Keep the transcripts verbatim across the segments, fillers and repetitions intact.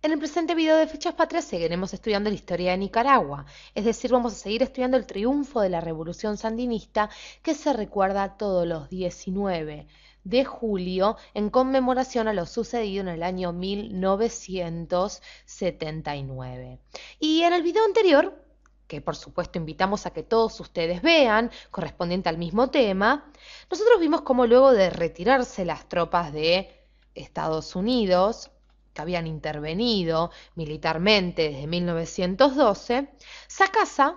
En el presente video de Fichas Patrias seguiremos estudiando la historia de Nicaragua, es decir, vamos a seguir estudiando el triunfo de la Revolución Sandinista que se recuerda todos los diecinueve de julio en conmemoración a lo sucedido en el año mil novecientos setenta y nueve. Y en el video anterior, que por supuesto invitamos a que todos ustedes vean, correspondiente al mismo tema, nosotros vimos cómo luego de retirarse las tropas de Estados Unidos, que habían intervenido militarmente desde mil novecientos doce, Sacasa,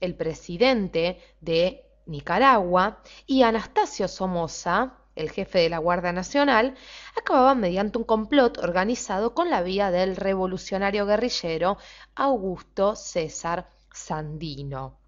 el presidente de Nicaragua, y Anastasio Somoza, el jefe de la Guardia Nacional, acababan mediante un complot organizado con la vía del revolucionario guerrillero Augusto César Sandino.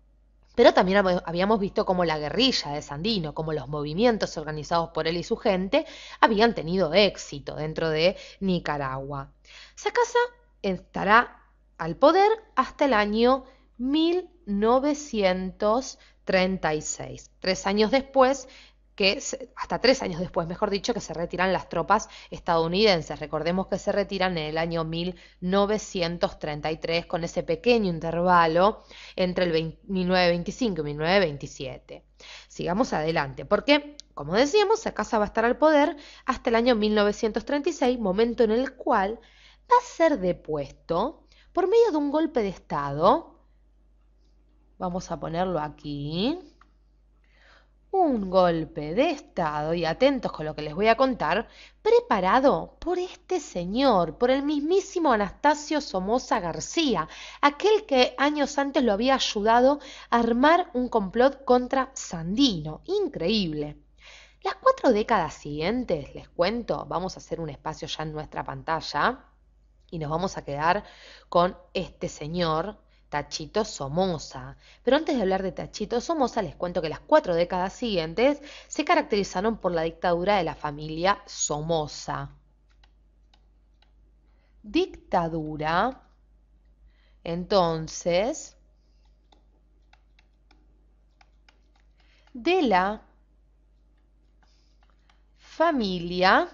Pero también habíamos visto cómo la guerrilla de Sandino, como los movimientos organizados por él y su gente, habían tenido éxito dentro de Nicaragua. Sacasa estará al poder hasta el año mil novecientos treinta y seis, tres años después, que hasta tres años después, mejor dicho, que se retiran las tropas estadounidenses. Recordemos que se retiran en el año mil novecientos treinta y tres, con ese pequeño intervalo entre el mil novecientos veinticinco y mil novecientos veintisiete. Sigamos adelante, porque, como decíamos, Sacasa va a estar al poder hasta el año mil novecientos treinta y seis, momento en el cual va a ser depuesto por medio de un golpe de Estado. Vamos a ponerlo aquí. Un golpe de Estado, y atentos con lo que les voy a contar, preparado por este señor, por el mismísimo Anastasio Somoza García, aquel que años antes lo había ayudado a armar un complot contra Sandino. Increíble. Las cuatro décadas siguientes, les cuento, vamos a hacer un espacio ya en nuestra pantalla y nos vamos a quedar con este señor, Tachito Somoza. Pero antes de hablar de Tachito Somoza, les cuento que las cuatro décadas siguientes se caracterizaron por la dictadura de la familia Somoza. Dictadura, entonces, de la familia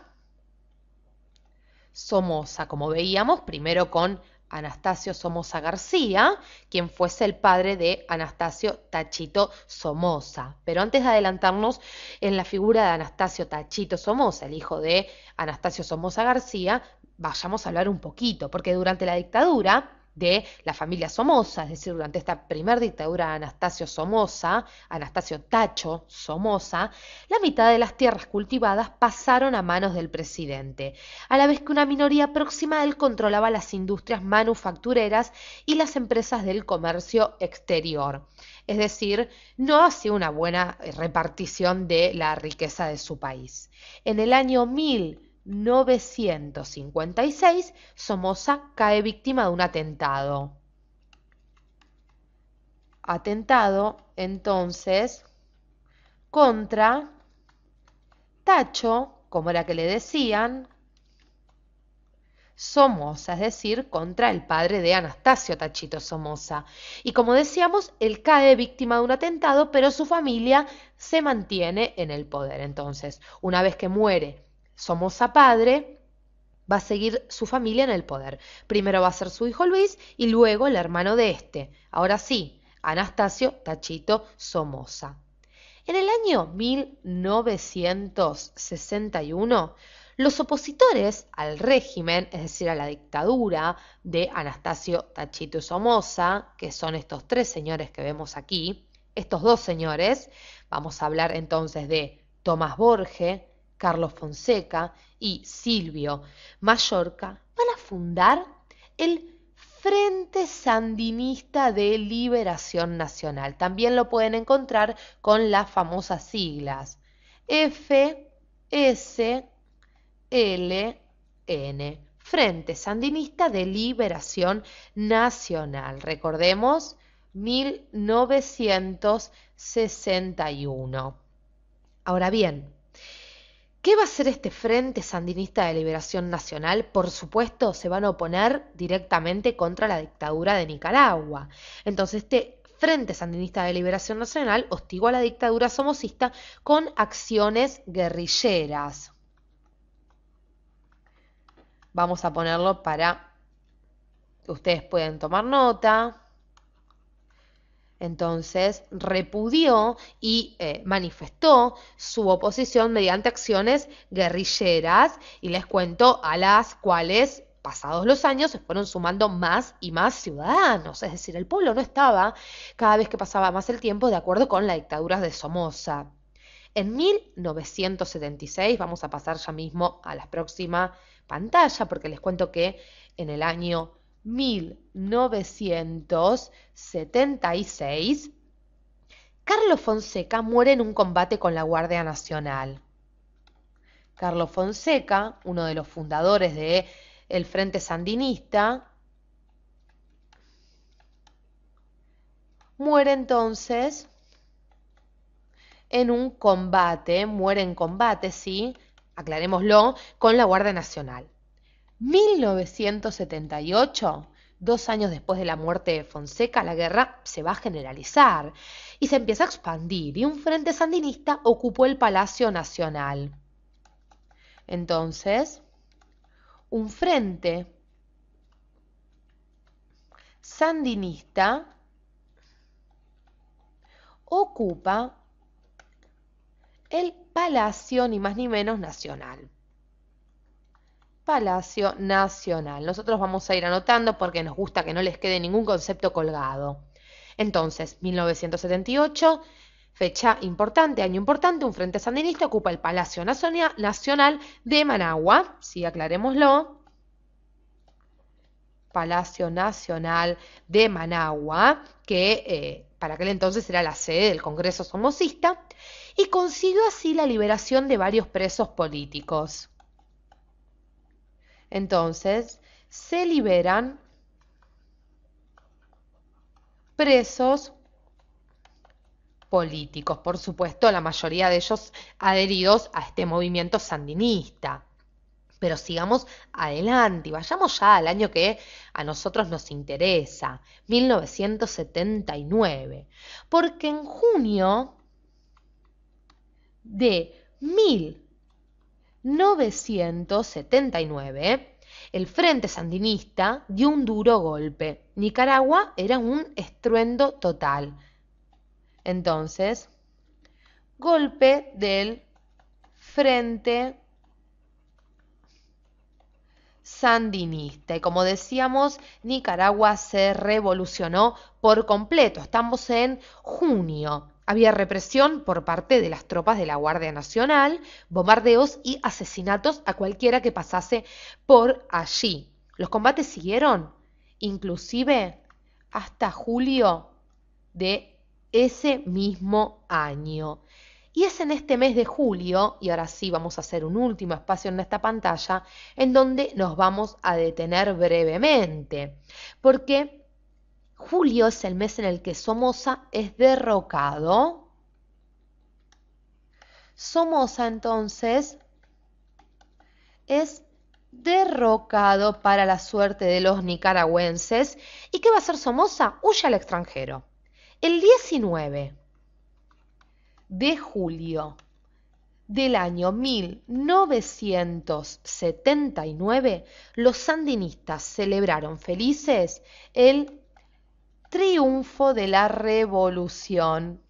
Somoza, como veíamos, primero con Anastasio Somoza García, quien fuese el padre de Anastasio Tachito Somoza. Pero antes de adelantarnos en la figura de Anastasio Tachito Somoza, el hijo de Anastasio Somoza García, vayamos a hablar un poquito, porque durante la dictadura de la familia Somoza, es decir, durante esta primera dictadura de Anastasio Somoza, Anastasio Tacho Somoza, la mitad de las tierras cultivadas pasaron a manos del presidente, a la vez que una minoría próxima a él controlaba las industrias manufactureras y las empresas del comercio exterior. Es decir, no hacía una buena repartición de la riqueza de su país. En el año mil novecientos cincuenta y seis, Somoza cae víctima de un atentado. Atentado, entonces, contra Tacho, como era que le decían, Somoza, es decir, contra el padre de Anastasio Tachito Somoza. Y como decíamos, él cae víctima de un atentado, pero su familia se mantiene en el poder. Entonces, una vez que muere Somoza padre, va a seguir su familia en el poder. Primero va a ser su hijo Luis y luego el hermano de este. Ahora sí, Anastasio Tachito Somoza. En el año mil novecientos sesenta y uno, los opositores al régimen, es decir, a la dictadura de Anastasio Tachito Somoza, que son estos tres señores que vemos aquí, estos dos señores, vamos a hablar entonces de Tomás Borge, Carlos Fonseca y Silvio Mayorga, van a fundar el Frente Sandinista de Liberación Nacional. También lo pueden encontrar con las famosas siglas F S L N, Frente Sandinista de Liberación Nacional. Recordemos, mil novecientos sesenta y uno. Ahora bien, ¿qué va a hacer este Frente Sandinista de Liberación Nacional? Por supuesto, se van a oponer directamente contra la dictadura de Nicaragua. Entonces, este Frente Sandinista de Liberación Nacional hostigó a la dictadura somocista con acciones guerrilleras. Vamos a ponerlo para Ustedes pueden tomar nota. Entonces repudió y eh, manifestó su oposición mediante acciones guerrilleras, y les cuento, a las cuales pasados los años se fueron sumando más y más ciudadanos. Es decir, el pueblo no estaba, cada vez que pasaba más el tiempo, de acuerdo con la dictadura de Somoza. En mil novecientos setenta y seis, vamos a pasar ya mismo a la próxima pantalla, porque les cuento que en el año mil novecientos setenta y seis, Carlos Fonseca muere en un combate con la Guardia Nacional. Carlos Fonseca, uno de los fundadores del Frente Sandinista, muere entonces en un combate, muere en combate, sí, aclarémoslo, con la Guardia Nacional. mil novecientos setenta y ocho, dos años después de la muerte de Fonseca, la guerra se va a generalizar y se empieza a expandir, y un frente sandinista ocupó el Palacio Nacional. Entonces, un frente sandinista ocupa el Palacio, ni más ni menos, Nacional. Palacio Nacional. Nosotros vamos a ir anotando porque nos gusta que no les quede ningún concepto colgado. Entonces, mil novecientos setenta y ocho, fecha importante, año importante, un frente sandinista ocupa el Palacio Nacional de Managua, sí, aclarémoslo, Palacio Nacional de Managua, que eh, para aquel entonces era la sede del Congreso Somocista, y consiguió así la liberación de varios presos políticos. Entonces, se liberan presos políticos, por supuesto, la mayoría de ellos adheridos a este movimiento sandinista. Pero sigamos adelante y vayamos ya al año que a nosotros nos interesa, mil novecientos setenta y nueve, porque en junio de mil novecientos setenta y nueve, el Frente Sandinista dio un duro golpe. Nicaragua era un estruendo total. Entonces, golpe del Frente Sandinista. Y como decíamos, Nicaragua se revolucionó por completo. Estamos en junio. Había represión por parte de las tropas de la Guardia Nacional, bombardeos y asesinatos a cualquiera que pasase por allí. Los combates siguieron, inclusive hasta julio de ese mismo año. Y es en este mes de julio, y ahora sí vamos a hacer un último espacio en esta pantalla, en donde nos vamos a detener brevemente, porque julio es el mes en el que Somoza es derrocado. Somoza, entonces, es derrocado para la suerte de los nicaragüenses. ¿Y qué va a hacer Somoza? Huye al extranjero. El diecinueve de julio del año mil novecientos setenta y nueve, los sandinistas celebraron felices el triunfo de la revolución,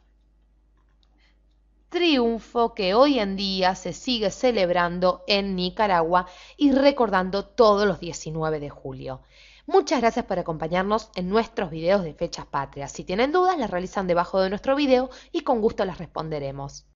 triunfo que hoy en día se sigue celebrando en Nicaragua y recordando todos los diecinueve de julio. Muchas gracias por acompañarnos en nuestros videos de fechas patrias. Si tienen dudas, las realizan debajo de nuestro video y con gusto las responderemos.